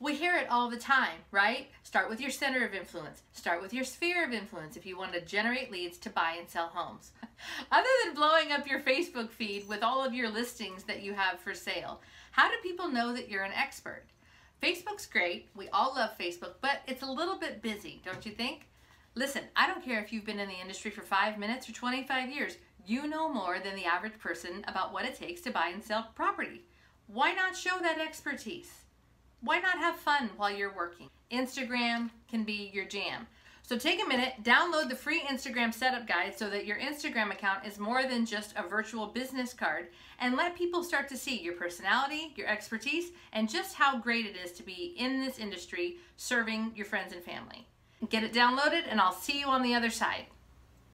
We hear it all the time, right? Start with your center of influence. Start with your sphere of influence if you want to generate leads to buy and sell homes. Other than blowing up your Facebook feed with all of your listings that you have for sale, how do people know that you're an expert? Facebook's great. We all love Facebook, but it's a little bit busy, don't you think? Listen, I don't care if you've been in the industry for 5 minutes or 25 years. You know more than the average person about what it takes to buy and sell property. Why not show that expertise? Why not have fun while you're working? Instagram can be your jam. So take a minute, download the free Instagram setup guide so that your Instagram account is more than just a virtual business card, and let people start to see your personality, your expertise, and just how great it is to be in this industry serving your friends and family. Get it downloaded, and I'll see you on the other side.